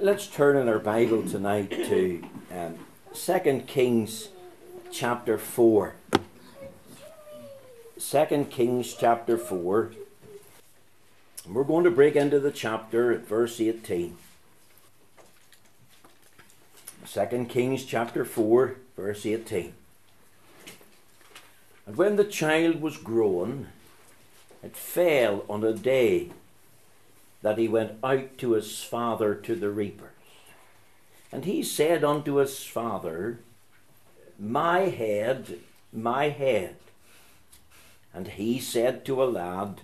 Let's turn in our Bible tonight to 2 Kings chapter 4. 2 Kings chapter 4. And we're going to break into the chapter at verse 18. 2 Kings chapter 4, verse 18. And when the child was grown, it fell on a day that he went out to his father to the reapers. And he said unto his father, My head, my head. And he said to a lad,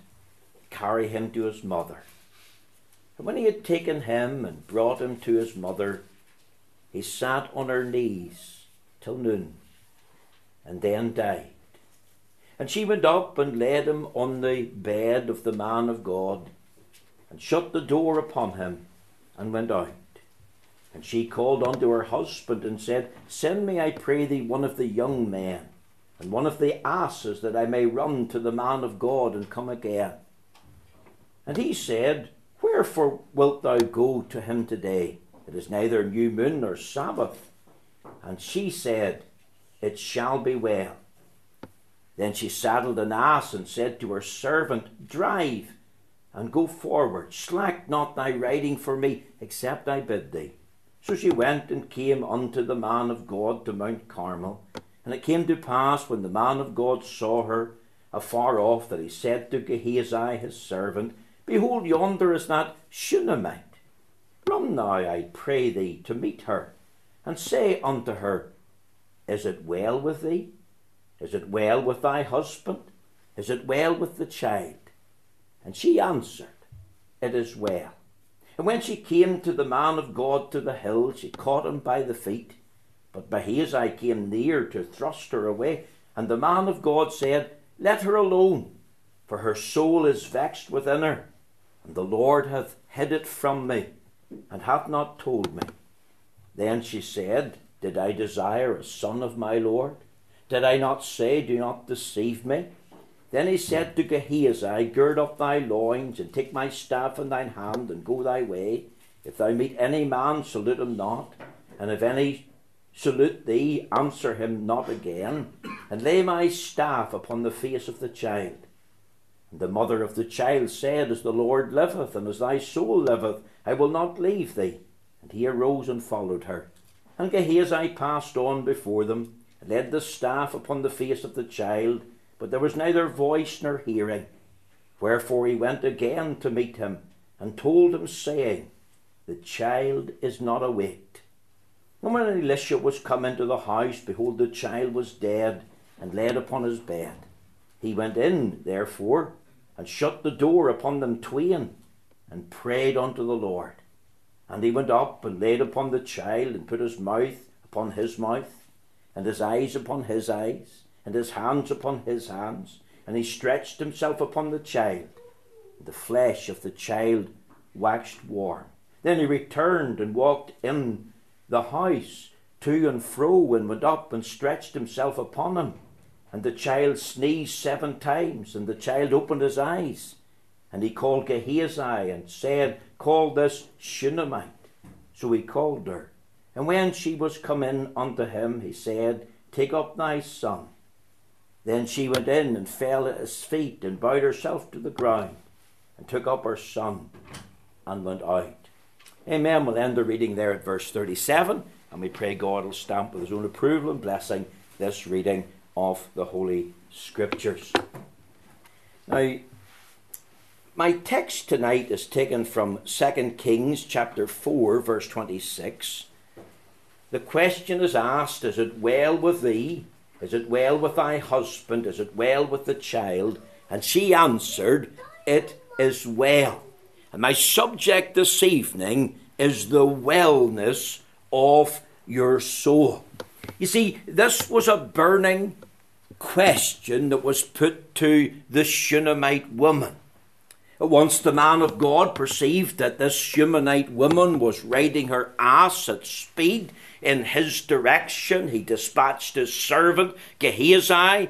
Carry him to his mother. And when he had taken him and brought him to his mother, he sat on her knees till noon, and then died. And she went up and laid him on the bed of the man of God, and shut the door upon him, and went out. And she called unto her husband, and said, Send me, I pray thee, one of the young men, and one of the asses, that I may run to the man of God, and come again. And he said, Wherefore wilt thou go to him today? It is neither new moon nor Sabbath. And she said, It shall be well. Then she saddled an ass, and said to her servant, Drive, and go forward, slack not thy riding for me, except I bid thee. So she went and came unto the man of God to Mount Carmel. And it came to pass, when the man of God saw her afar off, that he said to Gehazi his servant, Behold, yonder is that Shunammite. Run now, I pray thee, to meet her, and say unto her, Is it well with thee? Is it well with thy husband? Is it well with the child? And she answered, It is well. And when she came to the man of God to the hill, she caught him by the feet. But Gehazi came near to thrust her away. And the man of God said, Let her alone, for her soul is vexed within her. And the Lord hath hid it from me, and hath not told me. Then she said, Did I desire a son of my Lord? Did I not say, Do not deceive me? Then he said to Gehazi, Gird up thy loins, and take my staff in thine hand, and go thy way. If thou meet any man, salute him not. And if any salute thee, answer him not again. And lay my staff upon the face of the child. And the mother of the child said, As the Lord liveth, and as thy soul liveth, I will not leave thee. And he arose and followed her. And Gehazi passed on before them, and laid the staff upon the face of the child, but there was neither voice nor hearing. Wherefore he went again to meet him, and told him, saying, The child is not awaked. And when Elisha was come into the house, behold, the child was dead, and laid upon his bed. He went in, therefore, and shut the door upon them twain, and prayed unto the Lord. And he went up, and laid upon the child, and put his mouth upon his mouth, and his eyes upon his eyes, and his hands upon his hands, and he stretched himself upon the child. The flesh of the child waxed warm. Then he returned and walked in the house to and fro, and went up and stretched himself upon him. And the child sneezed 7 times, and the child opened his eyes. And he called Gehazi, and said, Call this Shunammite. So he called her. And when she was come in unto him, he said, Take up thy son. Then she went in and fell at his feet, and bowed herself to the ground, and took up her son, and went out. Amen. We'll end the reading there at verse 37, and we pray God will stamp with his own approval and blessing this reading of the Holy Scriptures. Now, my text tonight is taken from 2 Kings chapter 4, verse 26. The question is asked, Is it well with thee? Is it well with thy husband? Is it well with the child? And she answered, It is well. And my subject this evening is the wellness of your soul. You see, this was a burning question that was put to the Shunammite woman. Once the man of God perceived that this Shunammite woman was riding her ass at speed in his direction, he dispatched his servant Gehazi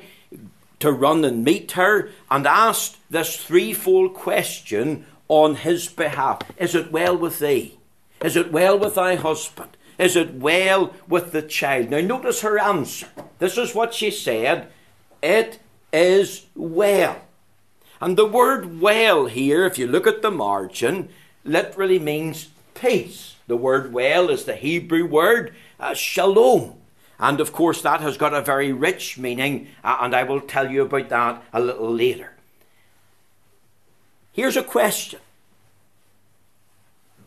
to run and meet her, and asked this threefold question on his behalf. Is it well with thee? Is it well with thy husband? Is it well with the child? Now notice her answer. This is what she said. It is well. And the word well here, if you look at the margin, literally means peace. The word well is the Hebrew word shalom. And of course that has got a very rich meaning, and I will tell you about that a little later. Here's a question.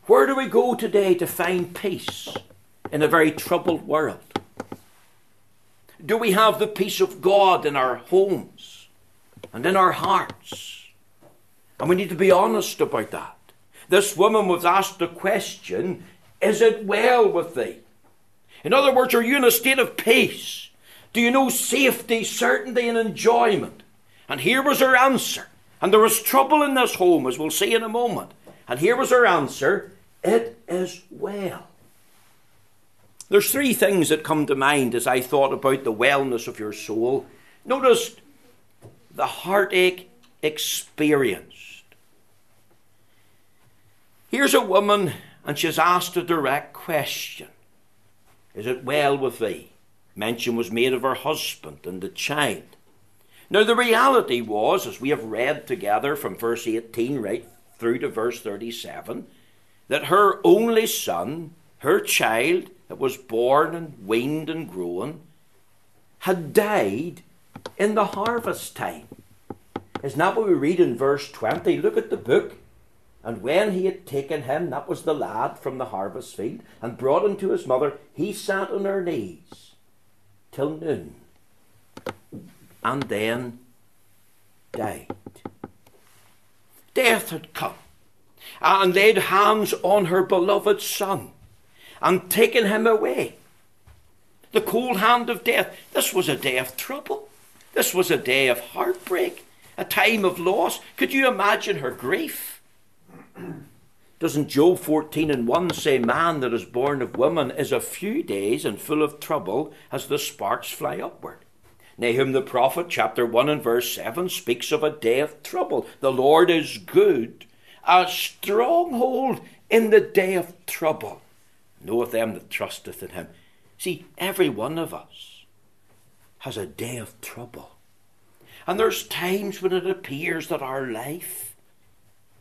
Where do we go today to find peace in a very troubled world? Do we have the peace of God in our homes and in our hearts? And we need to be honest about that. This woman was asked the question, is it well with thee? In other words, are you in a state of peace? Do you know safety, certainty and enjoyment? And here was her answer. And there was trouble in this home, as we'll see in a moment. And here was her answer, it is well. There's three things that come to mind as I thought about the wellness of your soul. Notice the heartache experienced. Here's a woman and she's asked a direct question. Is it well with thee? Mention was made of her husband and the child. Now the reality was, as we have read together from verse 18 right through to verse 37, that her only son, her child that was born and weaned and grown, had died in the harvest time. Isn't that what we read in verse 20? Look at the book. And when he had taken him, that was the lad from the harvest field, and brought him to his mother, he sat on her knees till noon, and then died. Death had come, and laid hands on her beloved son, and taken him away. The cold hand of death. This was a day of trouble. This was a day of heartbreak, a time of loss. Could you imagine her grief? Doesn't Job 14:1 say, man that is born of woman is of few days and full of trouble as the sparks fly upward? Nahum the prophet, chapter 1 and verse 7, speaks of a day of trouble. The Lord is good, a stronghold in the day of trouble. Knoweth them that trusteth in him. See, every one of us has a day of trouble. And there's times when it appears that our life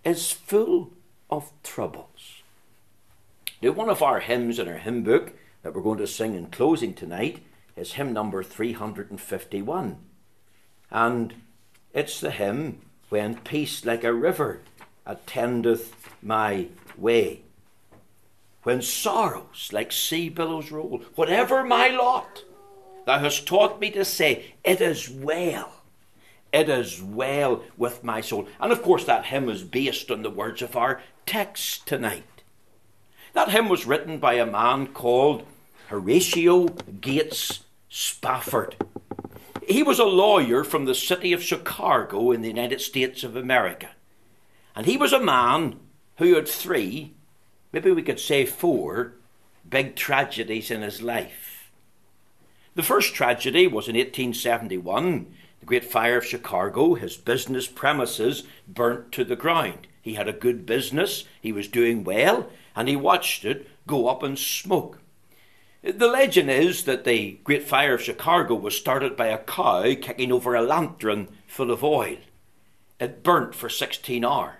is full of troubles. Now, one of our hymns in our hymn book that we're going to sing in closing tonight is hymn number 351. And it's the hymn, When Peace Like a River Attendeth My Way. When sorrows like sea billows roll, whatever my lot, thou hast taught me to say, it is well. It is well with my soul. And of course that hymn is based on the words of our text tonight. That hymn was written by a man called Horatio Gates Spafford. He was a lawyer from the city of Chicago in the United States of America. And he was a man who had three, maybe we could say four, big tragedies in his life. The first tragedy was in 1871. The Great Fire of Chicago, his business premises burnt to the ground. He had a good business, he was doing well, and he watched it go up in smoke. The legend is that the Great Fire of Chicago was started by a cow kicking over a lantern full of oil. It burnt for 16 hours.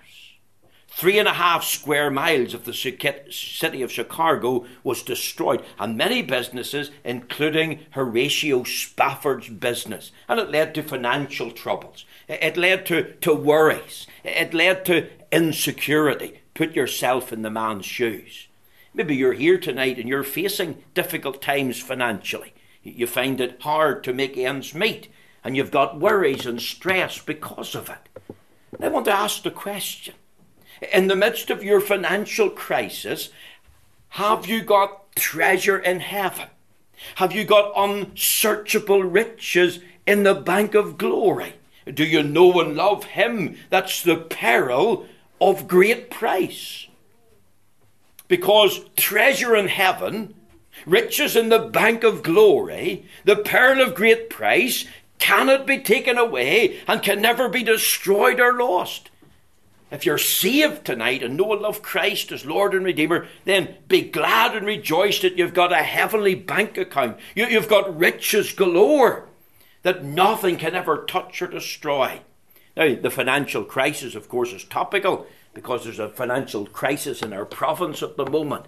3.5 square miles of the city of Chicago was destroyed, and many businesses, including Horatio Spafford's business. And it led to financial troubles. It led to worries. It led to insecurity. Put yourself in the man's shoes. Maybe you're here tonight and you're facing difficult times financially. You find it hard to make ends meet, and you've got worries and stress because of it. And I want to ask the question. In the midst of your financial crisis, have you got treasure in heaven? Have you got unsearchable riches in the bank of glory? Do you know and love him? That's the peril of great price. Because treasure in heaven, riches in the bank of glory, the pearl of great price, cannot be taken away and can never be destroyed or lost. If you're saved tonight and know and love Christ as Lord and Redeemer, then be glad and rejoice that you've got a heavenly bank account. You've got riches galore that nothing can ever touch or destroy. Now, the financial crisis, of course, is topical because there's a financial crisis in our province at the moment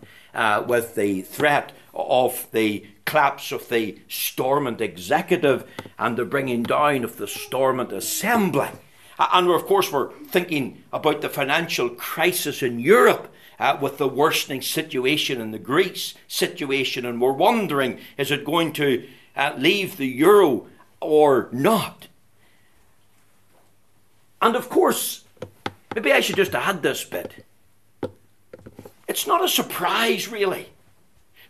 with the threat of the collapse of the Stormont Executive and the bringing down of the Stormont Assembly. And of course, we're thinking about the financial crisis in Europe with the worsening situation in the Greece situation. And we're wondering, is it going to leave the euro or not? And of course, maybe I should just add this bit. It's not a surprise, really,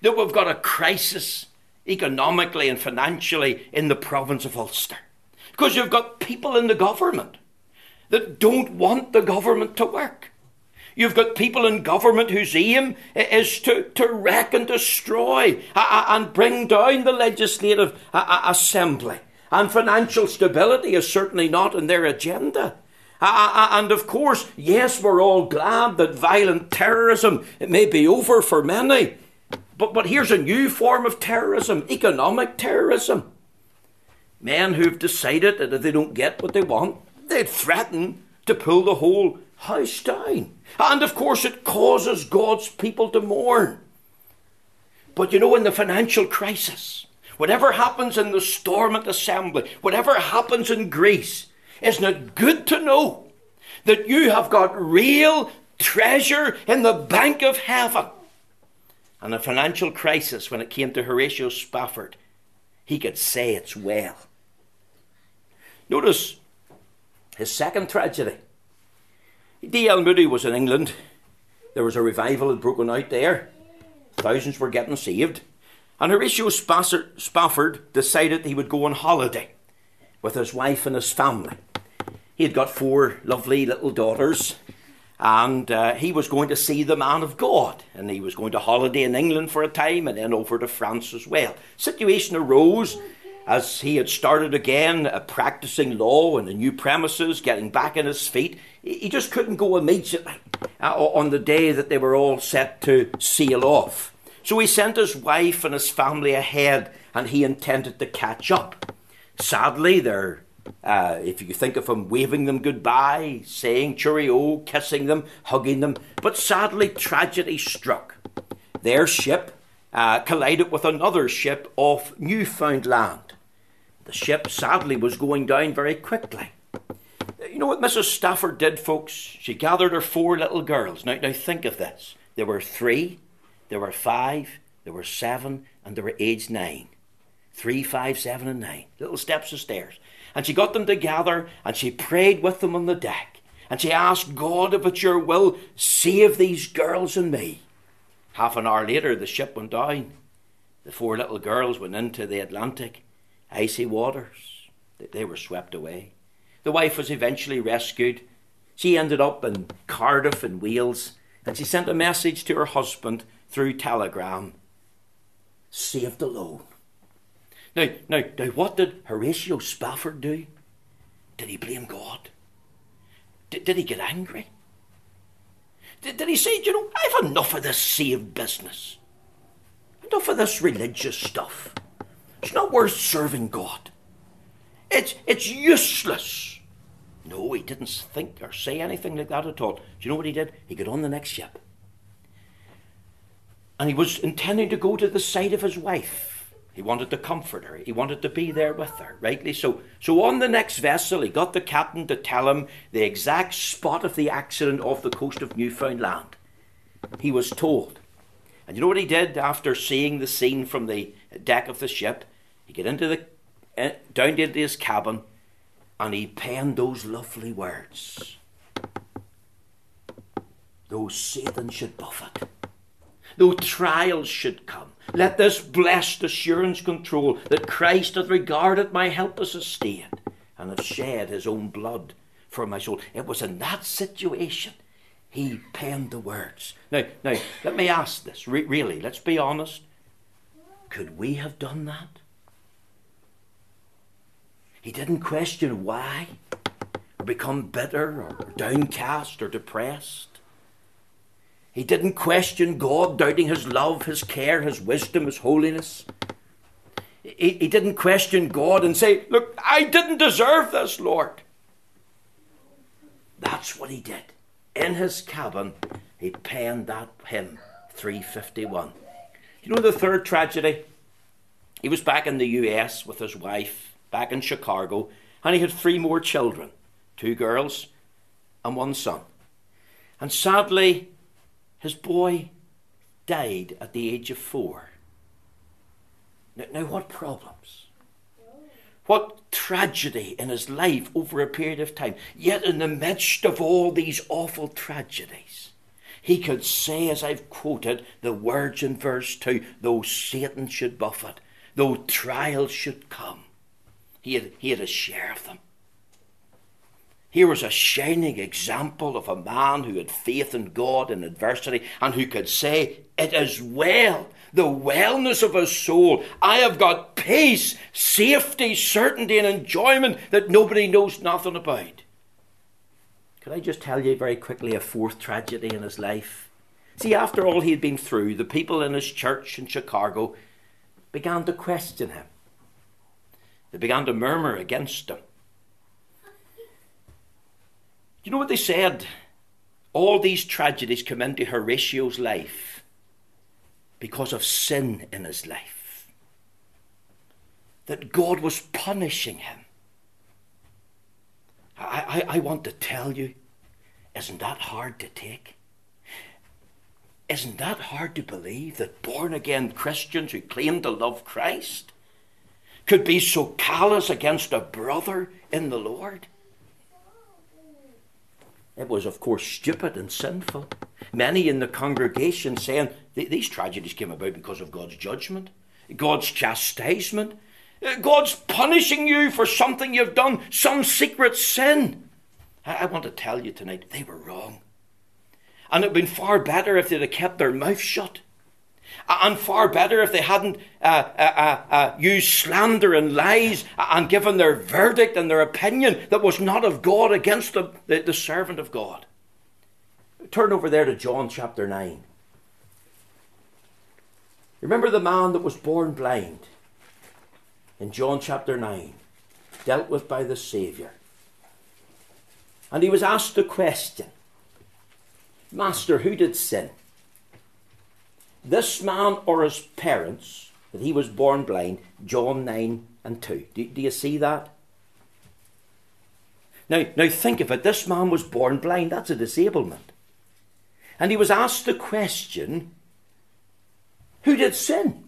that we've got a crisis economically and financially in the province of Ulster. Because you've got people in the government that don't want the government to work. You've got people in government whose aim is to wreck and destroy and bring down the legislative assembly. And financial stability is certainly not in their agenda. And of course, yes, we're all glad that violent terrorism, it may be over for many. But here's a new form of terrorism, economic terrorism. Men who've decided that if they don't get what they want, they threaten to pull the whole house down. And of course it causes God's people to mourn. But you know, in the financial crisis, whatever happens in the Stormont Assembly, whatever happens in Greece, isn't it good to know that you have got real treasure in the bank of heaven? And the financial crisis, when it came to Horatio Spafford, he could say it's well. Notice his second tragedy. D.L. Moody was in England. There was a revival that had broken out there. Thousands were getting saved. And Horatio Spafford decided he would go on holiday with his wife and his family. He had got 4 lovely little daughters. And he was going to see the man of God. And he was going to holiday in England for a time and then over to France as well. Situation arose as he had started again practicing law in the new premises, getting back on his feet. He just couldn't go immediately on the day that they were all set to sail off. So he sent his wife and his family ahead, and he intended to catch up. Sadly, if you think of him waving them goodbye, saying cheerio, kissing them, hugging them. But sadly, tragedy struck. Their ship collided with another ship off Newfoundland. The ship, sadly, was going down very quickly. You know what Mrs. Stafford did, folks? She gathered her 4 little girls. Now think of this. There were 3, there were 5, there were 7, and they were aged 9. 3, 5, 7, and 9. Little steps of stairs. And she got them together, and she prayed with them on the deck. And she asked God, if it's your will, save these girls and me. Half an hour later, the ship went down. The 4 little girls went into the Atlantic. Icy waters. They were swept away. The wife was eventually rescued. She ended up in Cardiff in Wales. And she sent a message to her husband through telegram. Saved alone. Now, what did Horatio Spafford do? Did he blame God? Did he get angry? Did he say, you know, I've enough of this saved business. Enough of this religious stuff. It's not worth serving God. It's useless. No, he didn't think or say anything like that at all. Do you know what he did? He got on the next ship. And he was intending to go to the side of his wife. He wanted to comfort her. He wanted to be there with her, rightly so. So on the next vessel, he got the captain to tell him the exact spot of the accident off the coast of Newfoundland. He was told. And you know what he did after seeing the scene from the deck of the ship? He got down into his cabin and he penned those lovely words. Though Satan should buffet, though trials should come, let this blessed assurance control that Christ hath regarded my helpless estate and hath shed his own blood for my soul. It was in that situation he penned the words. Now let me ask this, really, let's be honest. Could we have done that? He didn't question why or become bitter or downcast or depressed. He didn't question God, doubting his love, his care, his wisdom, his holiness. He didn't question God and say, look, I didn't deserve this, Lord. That's what he did. In his cabin, he penned that hymn, 351. You know the third tragedy? He was back in the US with his wife, back in Chicago, and he had three more children, two girls and one son. And sadly, his boy died at the age of 4. Now what problems? What tragedy in his life over a period of time. Yet in the midst of all these awful tragedies, he could say, as I've quoted, the words in verse 2, though Satan should buffet, though trials should come, he had a share of them. Here was a shining example of a man who had faith in God in adversity and who could say, it is well, the wellness of his soul. I have got peace, safety, certainty and enjoyment that nobody knows nothing about. Could I just tell you very quickly a fourth tragedy in his life? See, after all he had been through, the people in his church in Chicago began to question him. They began to murmur against him. You know what they said? All these tragedies come into Horatio's life because of sin in his life. That God was punishing him. I want to tell you, isn't that hard to take? Isn't that hard to believe that born-again Christians who claim to love Christ could be so callous against a brother in the Lord? It was, of course, stupid and sinful. Many in the congregation saying these tragedies came about because of God's judgment, God's chastisement, God's punishing you for something you've done, some secret sin. I want to tell you tonight, they were wrong. And it would have been far better if they'd have kept their mouth shut. And far better if they hadn't used slander and lies and given their verdict and their opinion that was not of God against the servant of God. Turn over there to John chapter 9. Remember the man that was born blind in John chapter 9, dealt with by the Saviour. And he was asked the question, Master, who did sin? This man or his parents, that he was born blind, John 9 and 2. Do you see that? Now think of it. This man was born blind. That's a disablement. And he was asked the question, who did sin?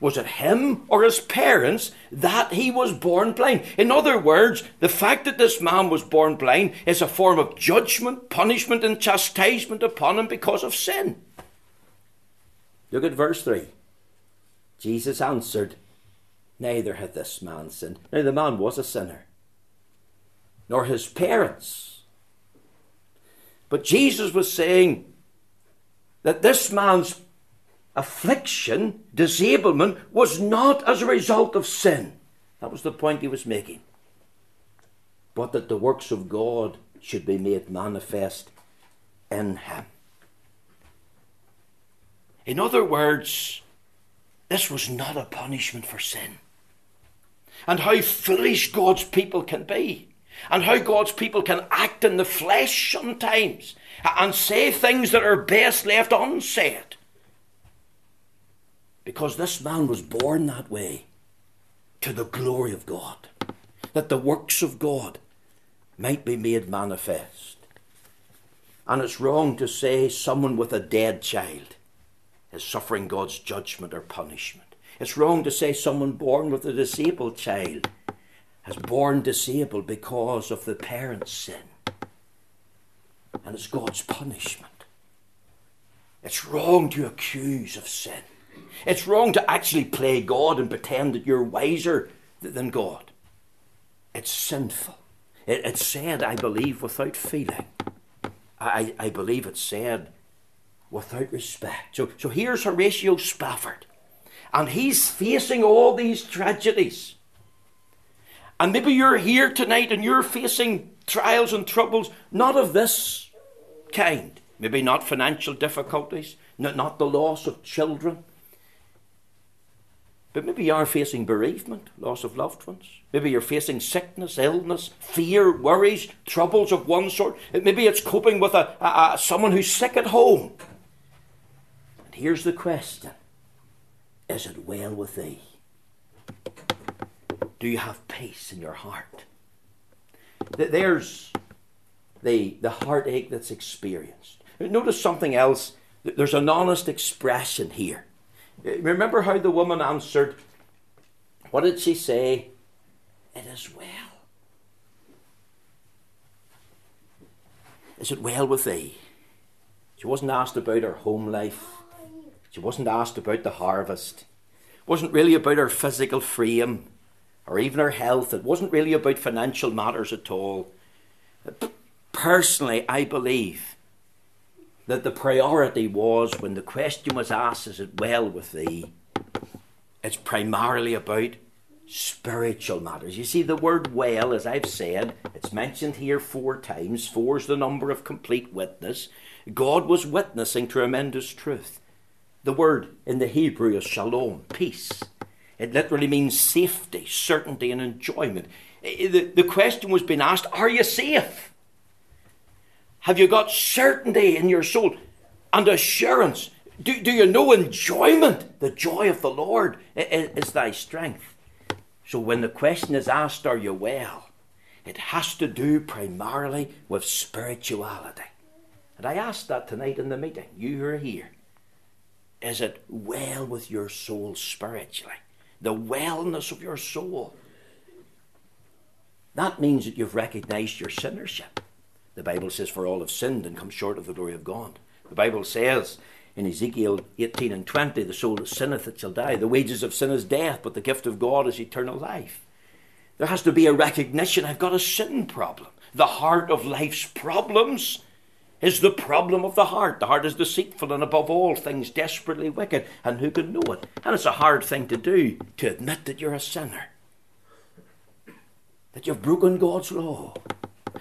Was it him or his parents that he was born blind? In other words, the fact that this man was born blind is a form of judgment, punishment and chastisement upon him because of sin. Look at verse 3. Jesus answered, neither had this man sinned. Now the man was a sinner, nor his parents. But Jesus was saying that this man's affliction, disablement, was not as a result of sin. That was the point he was making. But that the works of God should be made manifest in him. In other words, this was not a punishment for sin. And how foolish God's people can be. And how God's people can act in the flesh sometimes. And say things that are best left unsaid. Because this man was born that way. To the glory of God. That the works of God might be made manifest. And it's wrong to say someone with a dead child is suffering God's judgment or punishment. It's wrong to say someone born with a disabled child is born disabled because of the parents' sin. And it's God's punishment. It's wrong to accuse of sin. It's wrong to actually play God and pretend that you're wiser than God. It's sinful. It's said, I believe, without feeling. I believe it's said without respect. So here's Horatio Spafford. And he's facing all these tragedies. And maybe you're here tonight and you're facing trials and troubles, not of this kind. Maybe not financial difficulties, not the loss of children. But maybe you are facing bereavement, loss of loved ones. Maybe you're facing sickness, illness, fear, worries, troubles of one sort. Maybe it's coping with someone who's sick at home. And here's the question. Is it well with thee? Do you have peace in your heart? There's the heartache that's experienced. Notice something else. There's an honest expression here. Remember how the woman answered? What did she say? It is well. Is it well with thee? She wasn't asked about her home life. She wasn't asked about the harvest. It wasn't really about her physical frame or even her health. It wasn't really about financial matters at all. Personally, I believe that the priority was, when the question was asked, is it well with thee? It's primarily about spiritual matters. You see, the word well, as I've said, it's mentioned here 4 times. 4 is the number of complete witness. God was witnessing tremendous truth. The word in the Hebrew is shalom, peace. It literally means safety, certainty and enjoyment. The question was being asked, are you safe? Have you got certainty in your soul and assurance? Do you know enjoyment? The joy of the Lord is thy strength. So when the question is asked, are you well? It has to do primarily with spirituality. And I asked that tonight in the meeting. You who are here. Is it well with your soul spiritually? The wellness of your soul. That means that you've recognized your sinnership. The Bible says, for all have sinned and come short of the glory of God. The Bible says in Ezekiel 18 and 20, the soul that sinneth, it shall die. The wages of sin is death, but the gift of God is eternal life. There has to be a recognition, I've got a sin problem. The heart of life's problems is the problem of the heart. The heart is deceitful and above all things desperately wicked, and who can know it? And it's a hard thing to do, to admit that you're a sinner, that you've broken God's law,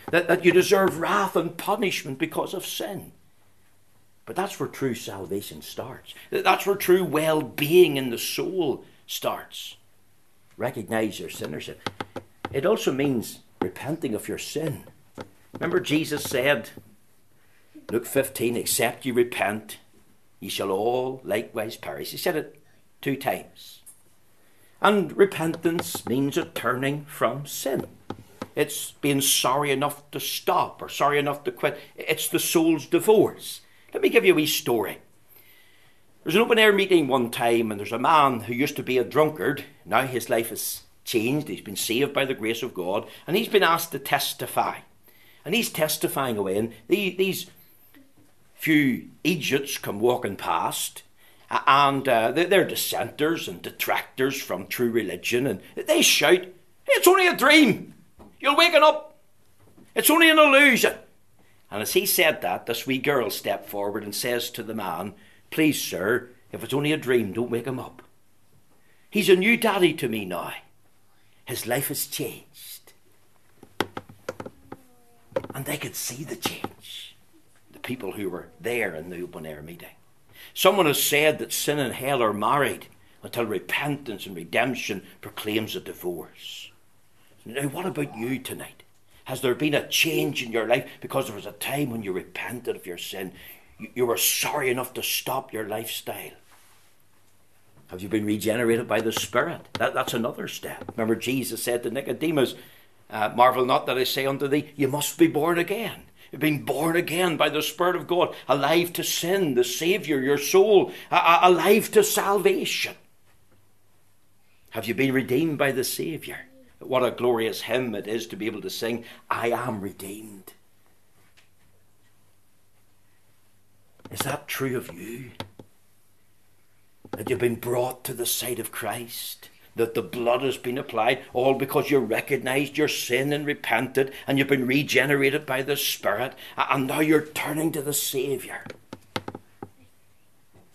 that you deserve wrath and punishment because of sin. But that's where true salvation starts. That's where true well-being in the soul starts. Recognize your sinnership. It also means repenting of your sin. Remember Jesus said, Luke 15, except you repent, ye shall all likewise perish. He said it 2 times. And repentance means a turning from sin. It's being sorry enough to stop or sorry enough to quit. It's the soul's divorce. Let me give you a wee story. There's an open air meeting one time, and there's a man who used to be a drunkard. Now his life has changed. He's been saved by the grace of God, and he's been asked to testify. And he's testifying away, and these few idiots come walking past, and they're dissenters and detractors from true religion, and they shout, it's only a dream. You're waking up. It's only an illusion. And as he said that, this wee girl stepped forward and says to the man, please, sir, if it's only a dream, don't wake him up. He's a new daddy to me now. His life has changed. And they could see the change. The people who were there in the open air meeting. Someone has said that sin and hell are married until repentance and redemption proclaims a divorce. Now, what about you tonight? Has there been a change in your life? Because there was a time when you repented of your sin. You were sorry enough to stop your lifestyle. Have you been regenerated by the Spirit? That's another step. Remember, Jesus said to Nicodemus, marvel not that I say unto thee, you must be born again. You've been born again by the Spirit of God, alive to sin, the Saviour, your soul, alive to salvation. Have you been redeemed by the Saviour? What a glorious hymn it is to be able to sing, I am redeemed. Is that true of you? That you've been brought to the side of Christ? That the blood has been applied, all because you recognised your sin and repented, and you've been regenerated by the Spirit, and now you're turning to the Saviour?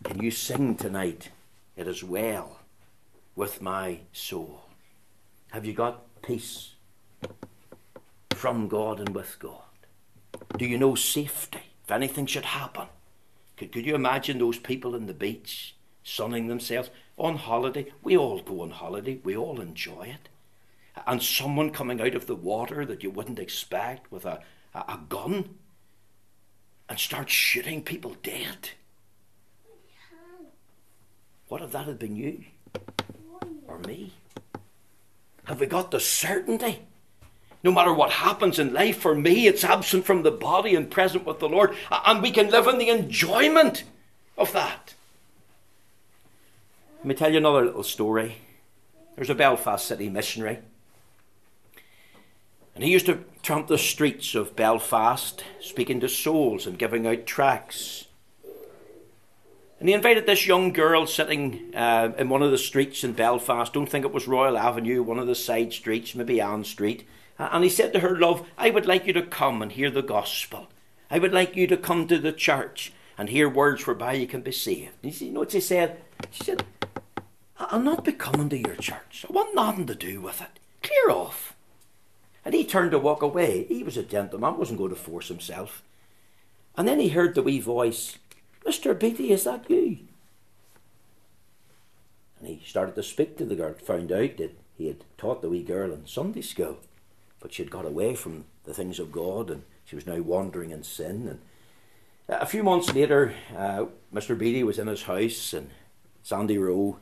Can you sing tonight, it is well with my soul? Have you got peace from God and with God? Do you know safety? If anything should happen, could you imagine those people on the beach sunning themselves on holiday? We all go on holiday, we all enjoy it. And someone coming out of the water that you wouldn't expect with a gun and starts shooting people dead. What if that had been you or me? Have we got the certainty? No matter what happens in life, for me, it's absent from the body and present with the Lord. And we can live in the enjoyment of that. Let me tell you another little story. There's a Belfast City missionary. And he used to tramp the streets of Belfast, speaking to souls and giving out tracts. And he invited this young girl sitting in one of the streets in Belfast. Don't think it was Royal Avenue, one of the side streets, maybe Ann Street. And he said to her, "Love, I would like you to come and hear the gospel. I would like you to come to the church and hear words whereby you can be saved." And you know what she said? She said, "I'll not be coming to your church. I want nothing to do with it. Clear off." And he turned to walk away. He was a gentleman, wasn't going to force himself. And then he heard the wee voice, "Mr. Beatty, is that you?" And he started to speak to the girl, found out that he had taught the wee girl in Sunday school. But she had got away from the things of God and she was now wandering in sin. And a few months later, Mr. Beatty was in his house in Sandy Row.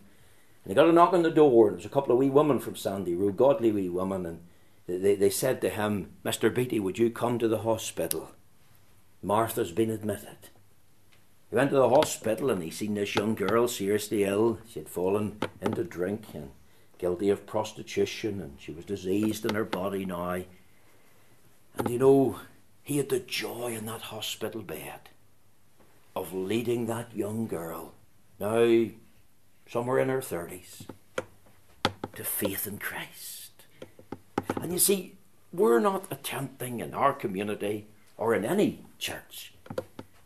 And he got a knock on the door, and there was a couple of wee women from Sandy Row, godly wee women, and they said to him, "Mr. Beatty, would you come to the hospital? Martha's been admitted." He went to the hospital and he seen this young girl seriously ill. She had fallen into drink and guilty of prostitution, and she was diseased in her body now. And you know, he had the joy in that hospital bed of leading that young girl, now somewhere in her 30s, to faith in Christ. And you see, we're not attempting in our community or in any church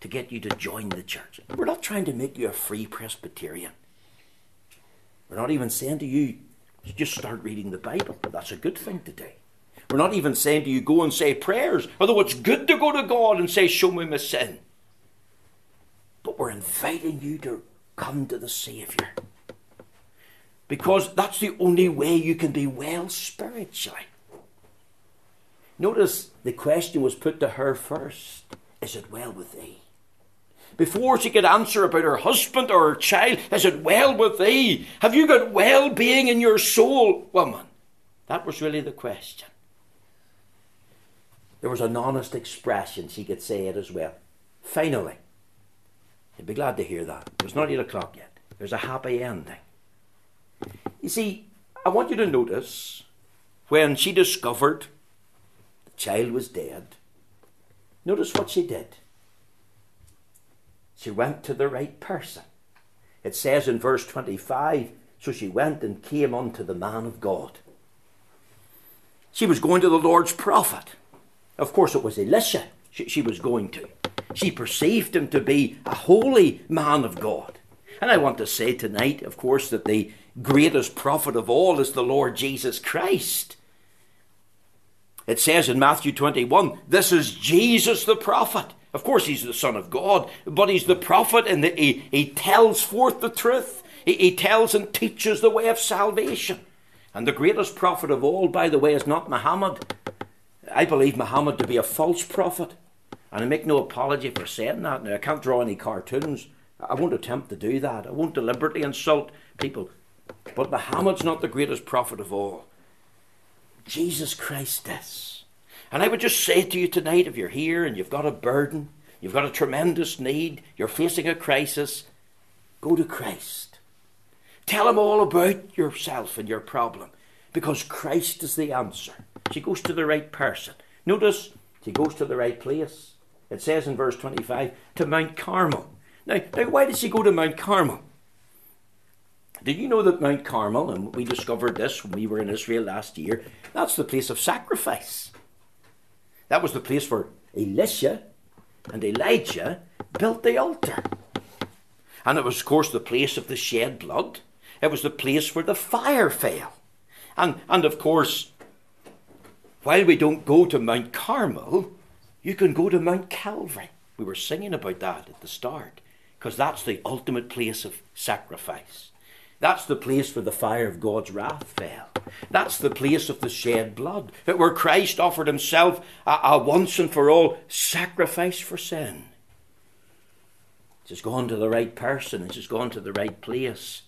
to get you to join the church. We're not trying to make you a free Presbyterian. We're not even saying to you, just start reading the Bible. That's a good thing to do. We're not even saying to you, go and say prayers, although it's good to go to God and say, "Show me my sin." But we're inviting you to come to the Saviour, because that's the only way you can be well spiritually. Notice the question was put to her first, "Is it well with thee?" Before she could answer about her husband or her child, "Is it well with thee? Have you got well-being in your soul, woman?" That was really the question. There was an honest expression she could say it as well. Finally, you'd be glad to hear that. It was not 8 o'clock yet. There's a happy ending. You see, I want you to notice when she discovered the child was dead, notice what she did. She went to the right person. It says in verse 25, "So she went and came unto the man of God." She was going to the Lord's prophet. Of course, it was Elisha she was going to. She perceived him to be a holy man of God. And I want to say tonight, of course, that the greatest prophet of all is the Lord Jesus Christ. It says in Matthew 21, this is Jesus the prophet. Of course, he's the Son of God, but he's the prophet, and he tells forth the truth. He tells and teaches the way of salvation. And the greatest prophet of all, by the way, is not Muhammad. I believe Muhammad to be a false prophet. And I make no apology for saying that. Now, I can't draw any cartoons. I won't attempt to do that. I won't deliberately insult people. But Muhammad's not the greatest prophet of all. Jesus Christ is. And I would just say to you tonight, if you're here and you've got a burden, you've got a tremendous need, you're facing a crisis, go to Christ. Tell him all about yourself and your problem, because Christ is the answer. She goes to the right person. Notice, she goes to the right place. It says in verse 25, to Mount Carmel. Now, why did she go to Mount Carmel? Did you know that Mount Carmel, and we discovered this when we were in Israel last year, that's the place of sacrifice. That was the place where Elisha and Elijah built the altar. And it was, of course, the place of the shed blood. It was the place where the fire fell. And of course, while we don't go to Mount Carmel, you can go to Mount Calvary. We were singing about that at the start, because that's the ultimate place of sacrifice. That's the place where the fire of God's wrath fell. That's the place of the shed blood, where Christ offered himself a once and for all sacrifice for sin. It's just gone to the right person. It's just gone to the right place.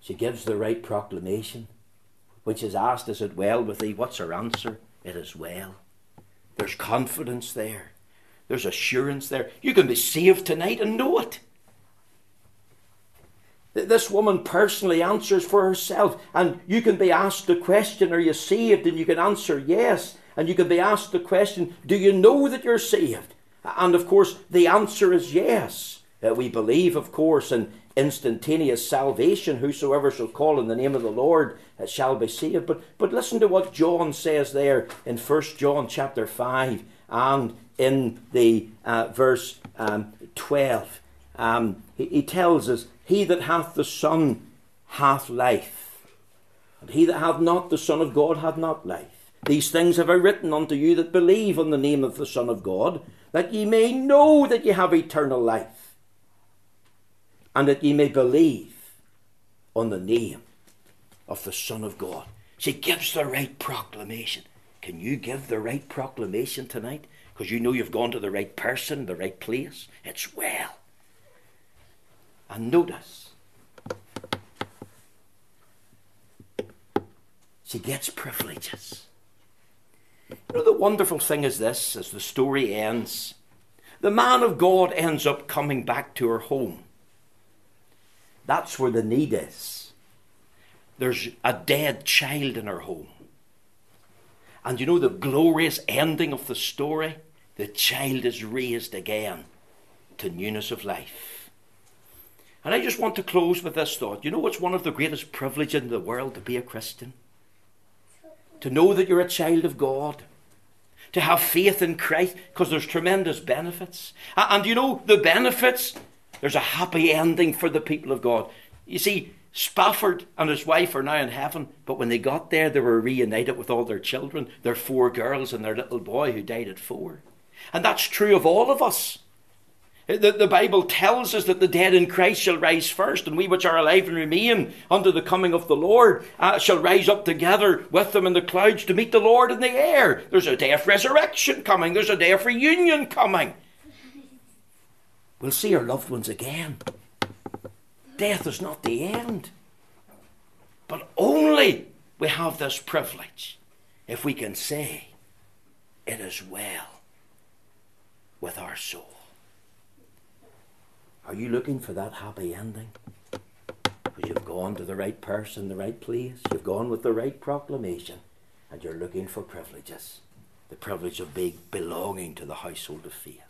She gives the right proclamation, which is asked, is it well with thee? What's her answer? It is well. There's confidence there. There's assurance there. You can be saved tonight and know it. This woman personally answers for herself. And you can be asked the question, are you saved? And you can answer yes. And you can be asked the question, do you know that you're saved? And of course, the answer is yes. We believe, of course, in instantaneous salvation. Whosoever shall call on the name of the Lord shall be saved. But listen to what John says there in 1 John chapter 5 and in the verse 12. He tells us, he that hath the Son hath life. And he that hath not the Son of God hath not life. These things have I written unto you that believe on the name of the Son of God, that ye may know that ye have eternal life, and that ye may believe on the name of the Son of God. She gives the right proclamation. Can you give the right proclamation tonight? Because you know you've gone to the right person, the right place. It's well. And notice, she gets privileges. You know, the wonderful thing is this, as the story ends, the man of God ends up coming back to her home. That's where the need is. There's a dead child in her home. And you know the glorious ending of the story? The child is raised again to newness of life. And I just want to close with this thought. You know what's one of the greatest privileges in the world to be a Christian? To know that you're a child of God. To have faith in Christ, because there's tremendous benefits. And you know, the benefits, there's a happy ending for the people of God. You see, Spafford and his wife are now in heaven, but when they got there, they were reunited with all their children, their 4 girls and their little boy who died at 4. And that's true of all of us. The Bible tells us that the dead in Christ shall rise first, and we which are alive and remain unto the coming of the Lord shall rise up together with them in the clouds to meet the Lord in the air. There's a day of resurrection coming. There's a day of reunion coming. We'll see our loved ones again. Death is not the end. But only we have this privilege if we can say, it is well with our soul. Are you looking for that happy ending? Because you've gone to the right person, the right place. You've gone with the right proclamation. And you're looking for privileges. The privilege of belonging to the household of faith.